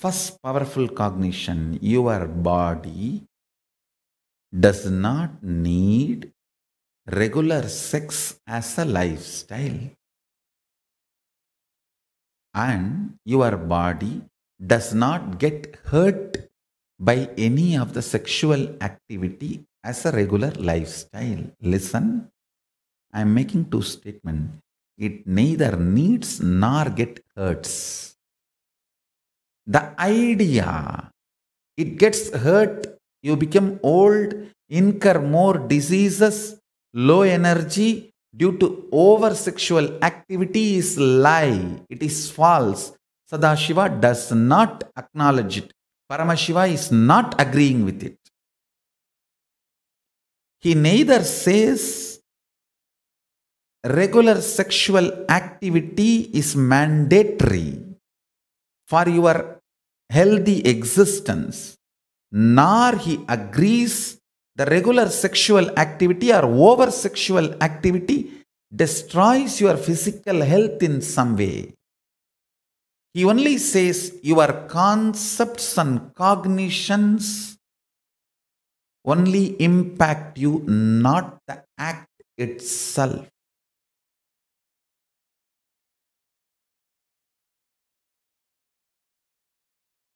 First powerful cognition, your body does not need regular sex as a lifestyle, and your body does not get hurt by any of the sexual activity as a regular lifestyle. Listen, I am making two statements. It neither needs nor get hurts. The idea, it gets hurt, you become old, incur more diseases, low energy due to over sexual activity is lie. It is false. Sadashiva does not acknowledge it. Paramashiva is not agreeing with it. He neither says regular sexual activity is mandatory for your healthy existence, nor he agrees the regular sexual activity or over sexual activity destroys your physical health in some way. He only says your concepts and cognitions only impact you, not the act itself.